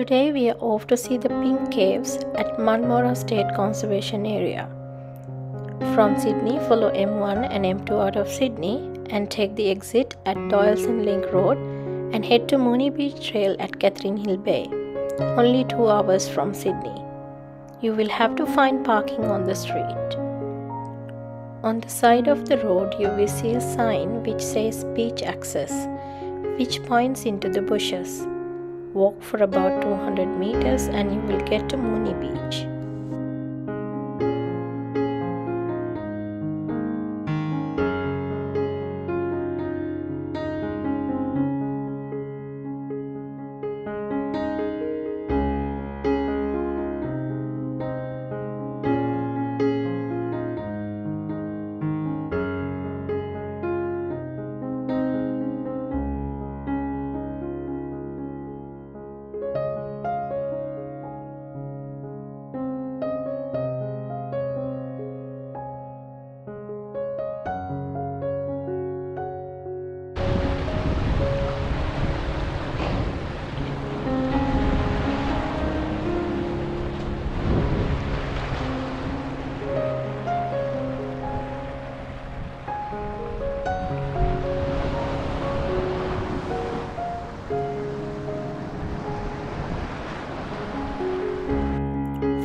Today we are off to see the Pink Caves at Munmorah State Conservation Area. From Sydney, follow M1 and M2 out of Sydney and take the exit at Doyalson Link Road and head to Moonee Beach Trail at Catherine Hill Bay, only 2 hours from Sydney. You will have to find parking on the street. On the side of the road you will see a sign which says beach access, which points into the bushes. Walk for about 200 meters and you will get to Moonee Beach.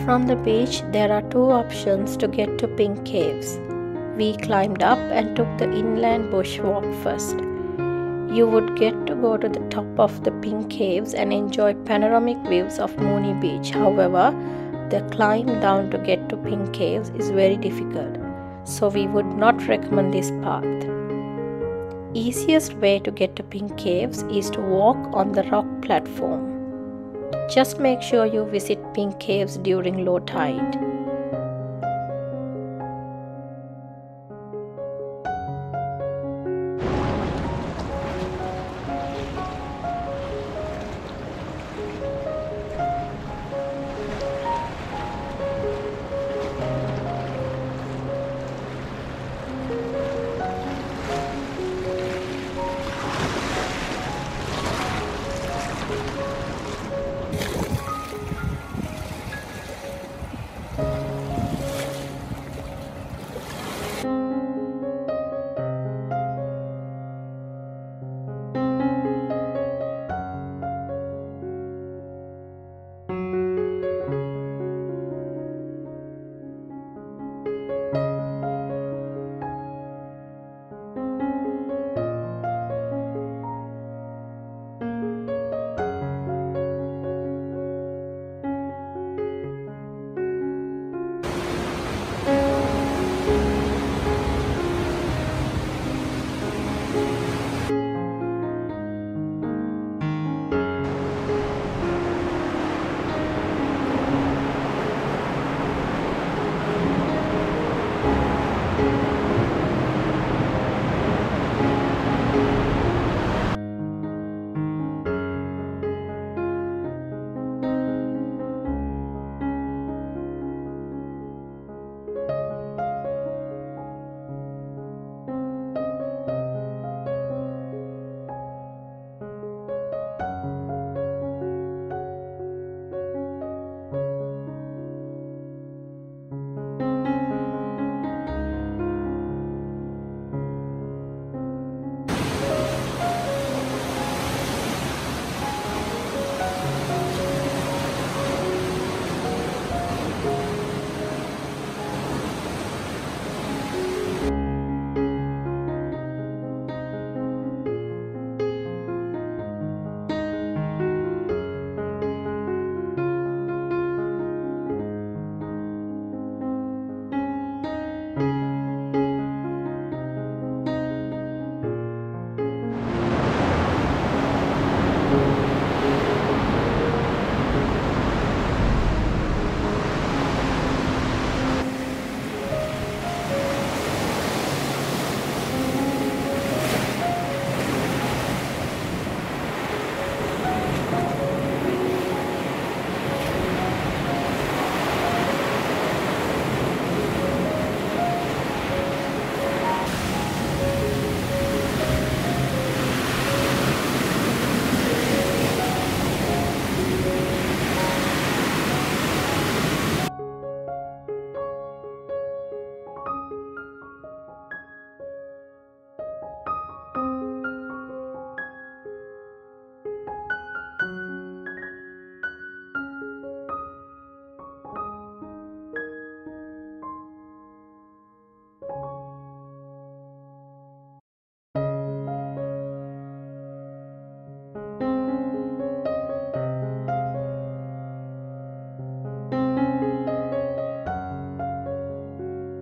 From the beach, there are 2 options to get to Pink Caves. We climbed up and took the inland bushwalk first. You would get to go to the top of the Pink Caves and enjoy panoramic views of Moonee Beach. However, the climb down to get to Pink Caves is very difficult, so we would not recommend this path. Easiest way to get to Pink Caves is to walk on the rock platform. Just make sure you visit Pink Caves during low tide.